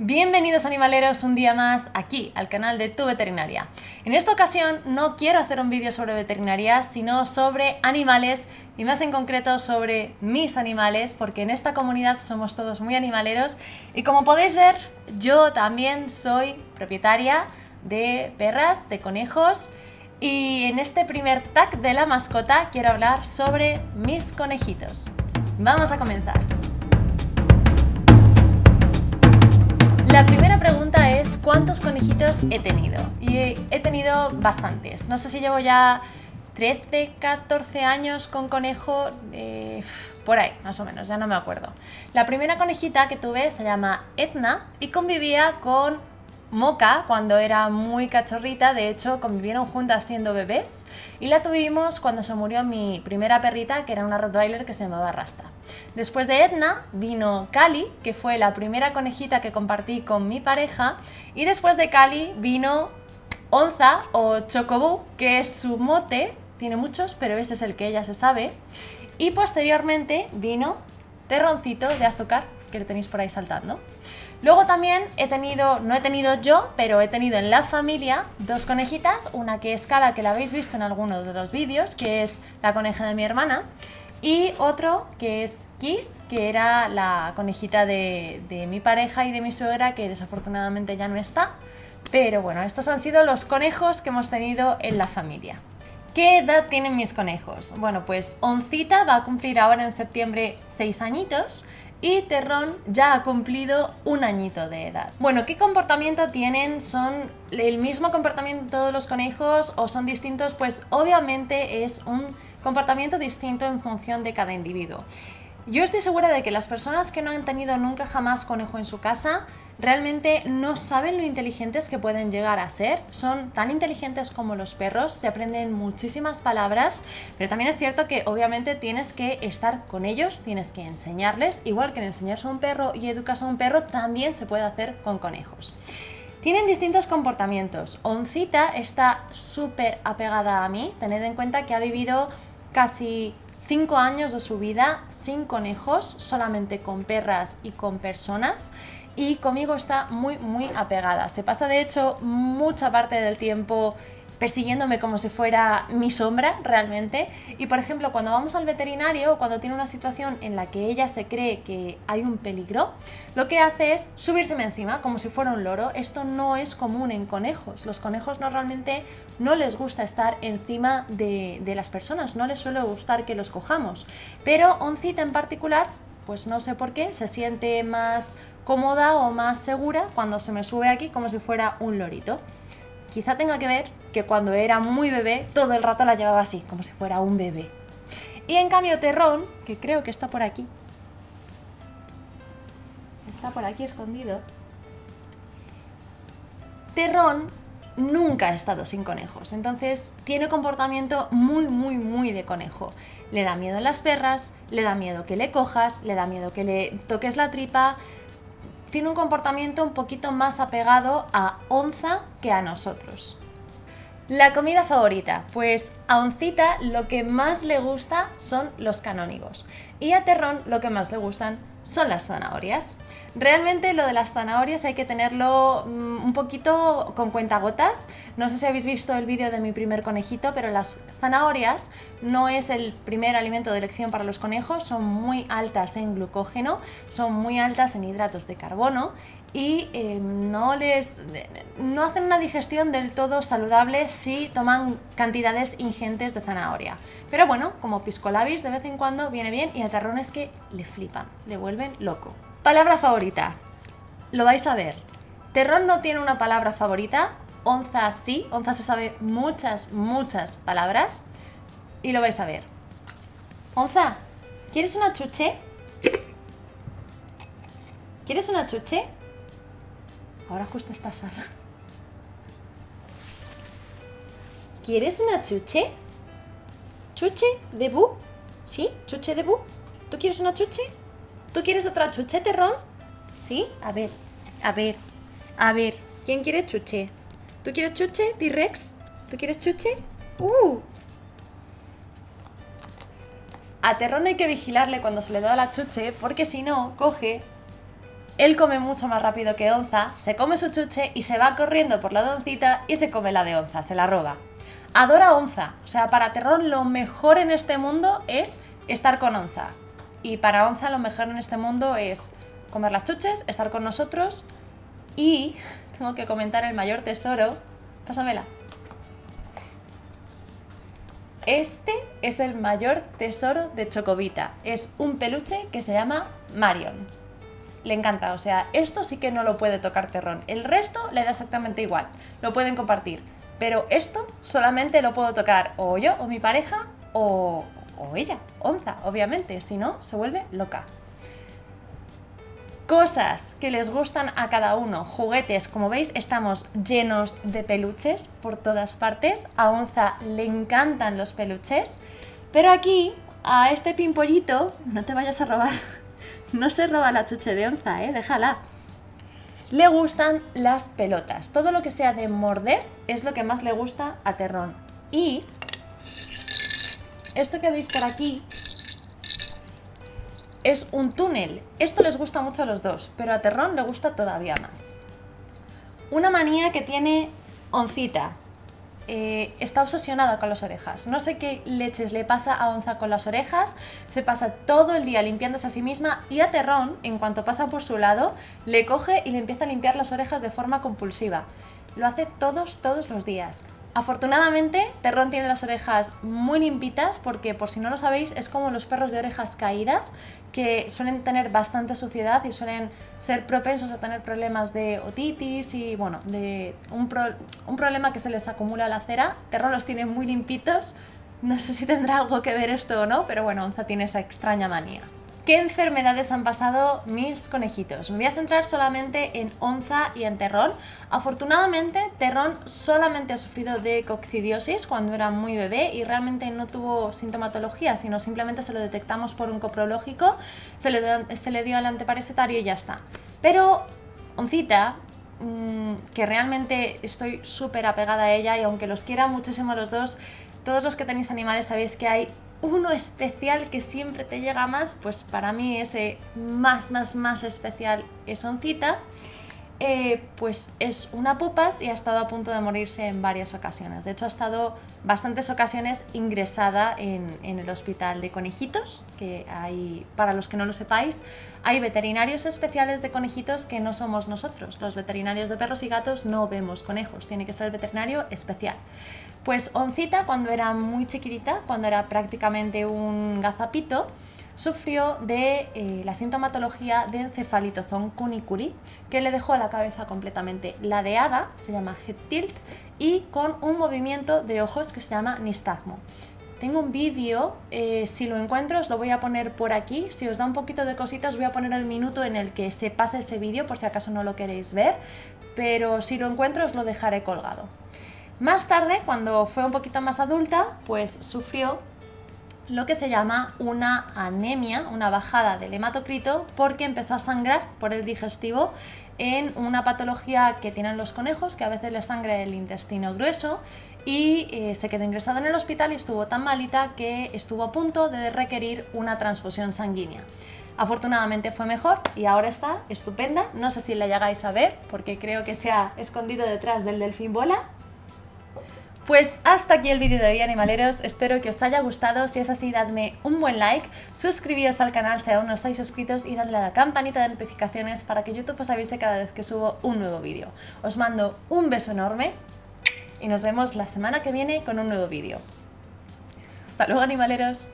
Bienvenidos animaleros un día más aquí al canal de Tu Veterinaria. En esta ocasión no quiero hacer un vídeo sobre veterinaria, sino sobre animales y más en concreto sobre mis animales, porque en esta comunidad somos todos muy animaleros y como podéis ver yo también soy propietaria de perras, de conejos y en este primer tag de la mascota quiero hablar sobre mis conejitos. Vamos a comenzar. La primera pregunta es ¿cuántos conejitos he tenido? Y he tenido bastantes. No sé si llevo ya 13, 14 años con conejo, por ahí, más o menos, ya no me acuerdo. La primera conejita que tuve se llama Etna y convivía con Moca cuando era muy cachorrita. De hecho, convivieron juntas siendo bebés y la tuvimos cuando se murió mi primera perrita, que era una Rottweiler que se llamaba Rasta. Después de Etna vino Cali, que fue la primera conejita que compartí con mi pareja, y después de Cali vino Onza o Chocobu, que es su mote, tiene muchos, pero ese es el que ella se sabe, y posteriormente vino Terroncito de Azúcar, que lo tenéis por ahí saltando. Luego también he tenido, no he tenido yo, pero he tenido en la familia dos conejitas, una que es Cala, que la habéis visto en algunos de los vídeos, que es la coneja de mi hermana, y otro que es Kiss, que era la conejita de mi pareja y de mi suegra, que desafortunadamente ya no está. Pero bueno, estos han sido los conejos que hemos tenido en la familia. ¿Qué edad tienen mis conejos? Bueno, pues Oncita va a cumplir ahora en septiembre 6 añitos, y Terrón ya ha cumplido un añito de edad. Bueno, ¿qué comportamiento tienen? ¿Son el mismo comportamiento de todos los conejos o son distintos? Pues obviamente es un comportamiento distinto en función de cada individuo. Yo estoy segura de que las personas que no han tenido nunca jamás conejo en su casa realmente no saben lo inteligentes que pueden llegar a ser. Son tan inteligentes como los perros, se aprenden muchísimas palabras, pero también es cierto que obviamente tienes que estar con ellos, tienes que enseñarles. Igual que en enseñarse a un perro y educas a un perro, también se puede hacer con conejos. Tienen distintos comportamientos. Oncita está súper apegada a mí. Tened en cuenta que ha vivido casi 5 años de su vida sin conejos, solamente con perras y con personas, y conmigo está muy muy apegada. Se pasa de hecho mucha parte del tiempo persiguiéndome como si fuera mi sombra realmente, y por ejemplo cuando vamos al veterinario o cuando tiene una situación en la que ella se cree que hay un peligro, lo que hace es subírseme encima como si fuera un loro. Esto no es común en conejos. Los conejos normalmente no les gusta estar encima de las personas, no les suele gustar que los cojamos, pero Oncita en particular, pues no sé por qué, se siente más cómoda o más segura cuando se me sube aquí como si fuera un lorito. Quizá tenga que ver que cuando era muy bebé todo el rato la llevaba así, como si fuera un bebé. Y en cambio Terrón, que creo que está por aquí escondido, Terrón nunca ha estado sin conejos, entonces tiene comportamiento muy muy muy de conejo. Le da miedo las perras, le da miedo que le cojas, le da miedo que le toques la tripa. Tiene un comportamiento un poquito más apegado a Onza que a nosotros. La comida favorita, pues a Oncita lo que más le gusta son los canónigos y a Terrón lo que más le gustan son las zanahorias. Realmente lo de las zanahorias hay que tenerlo un poquito con cuentagotas. No sé si habéis visto el vídeo de mi primer conejito, pero las zanahorias no es el primer alimento de elección para los conejos. Son muy altas en glucógeno, son muy altas en hidratos de carbono y no hacen una digestión del todo saludable si toman cantidades ingentes de zanahoria. Pero bueno, como piscolabis de vez en cuando viene bien, y a Terrón es que le flipan, le vuelven loco. Palabra favorita, lo vais a ver. Terrón no tiene una palabra favorita, Onza sí, Onza se sabe muchas, muchas palabras y lo vais a ver. Onza, ¿quieres una chuche? ¿Quieres una chuche? Ahora justo está sana. ¿Quieres una chuche? ¿Chuche de bu? ¿Sí? ¿Chuche de bu? ¿Tú quieres una chuche? ¿Tú quieres otra chuche, Terrón? ¿Sí? A ver, a ver, a ver. ¿Quién quiere chuche? ¿Tú quieres chuche, T-Rex? ¿Tú quieres chuche? A Terrón hay que vigilarle cuando se le da la chuche, porque si no, coge Él come mucho más rápido que Onza, se come su chuche y se va corriendo por la de Oncita y se come la de Onza, se la roba. Adora a Onza, o sea, para Terrón lo mejor en este mundo es estar con Onza. Y para Onza lo mejor en este mundo es comer las chuches, estar con nosotros y... tengo que comentar el mayor tesoro... pásamela. Este es el mayor tesoro de Chocovita. Es un peluche que se llama Marion. Le encanta, o sea, esto sí que no lo puede tocar Terrón. El resto le da exactamente igual, lo pueden compartir. Pero esto solamente lo puedo tocar o yo, o mi pareja, o ella, Onza, obviamente. Si no, se vuelve loca. Cosas que les gustan a cada uno, juguetes, como veis estamos llenos de peluches por todas partes, a Onza le encantan los peluches, pero aquí, a este pimpollito, no te vayas a robar, no se roba la chuche de Onza, déjala. Le gustan las pelotas, todo lo que sea de morder es lo que más le gusta a Terrón. Y esto que veis por aquí... es un túnel. Esto les gusta mucho a los dos, pero a Terrón le gusta todavía más. Una manía que tiene Oncita. Está obsesionada con las orejas. No sé qué leches le pasa a Onza con las orejas. Se pasa todo el día limpiándose a sí misma y a Terrón, en cuanto pasa por su lado, le coge y le empieza a limpiar las orejas de forma compulsiva. Lo hace todos los días. Afortunadamente, Terrón tiene las orejas muy limpitas porque, por si no lo sabéis, es como los perros de orejas caídas que suelen tener bastante suciedad y suelen ser propensos a tener problemas de otitis y, bueno, de un problema que se les acumula la cera. Terrón los tiene muy limpitos, no sé si tendrá algo que ver esto o no, pero bueno, Onza tiene esa extraña manía. ¿Qué enfermedades han pasado mis conejitos? Me voy a centrar solamente en Onza y en Terrón. Afortunadamente, Terrón solamente ha sufrido de coccidiosis cuando era muy bebé y realmente no tuvo sintomatología, sino simplemente se lo detectamos por un coprológico, se le dio al anteparesetario y ya está. Pero Oncita, que realmente estoy súper apegada a ella y aunque los quiera muchísimo a los dos, todos los que tenéis animales sabéis que hay uno especial que siempre te llega más, pues para mí ese más especial es Oncita, pues es una pupas y ha estado a punto de morirse en varias ocasiones. De hecho ha estado bastantes ocasiones ingresada en el hospital de conejitos, que hay, para los que no lo sepáis, hay veterinarios especiales de conejitos que no somos nosotros. Los veterinarios de perros y gatos no vemos conejos, tiene que ser el veterinario especial. Pues Oncita, cuando era muy chiquitita, cuando era prácticamente un gazapito, sufrió de la sintomatología de encefalitozón cuniculi, que le dejó la cabeza completamente ladeada, se llama head tilt, y con un movimiento de ojos que se llama nistagmo. Tengo un vídeo, si lo encuentro os lo voy a poner por aquí, si os da un poquito de cositas voy a poner el minuto en el que se pasa ese vídeo, por si acaso no lo queréis ver, pero si lo encuentro os lo dejaré colgado. Más tarde, cuando fue un poquito más adulta, pues sufrió lo que se llama una anemia, una bajada del hematocrito, porque empezó a sangrar por el digestivo en una patología que tienen los conejos, que a veces les sangra el intestino grueso, y se quedó ingresada en el hospital y estuvo tan malita que estuvo a punto de requerir una transfusión sanguínea. Afortunadamente fue mejor y ahora está estupenda. No sé si la llegáis a ver, porque creo que se ha escondido detrás del delfín bola. Pues hasta aquí el vídeo de hoy, animaleros, espero que os haya gustado, si es así dadme un buen like, suscribíos al canal si aún no estáis suscritos y dadle a la campanita de notificaciones para que YouTube os avise cada vez que subo un nuevo vídeo. Os mando un beso enorme y nos vemos la semana que viene con un nuevo vídeo. Hasta luego, animaleros.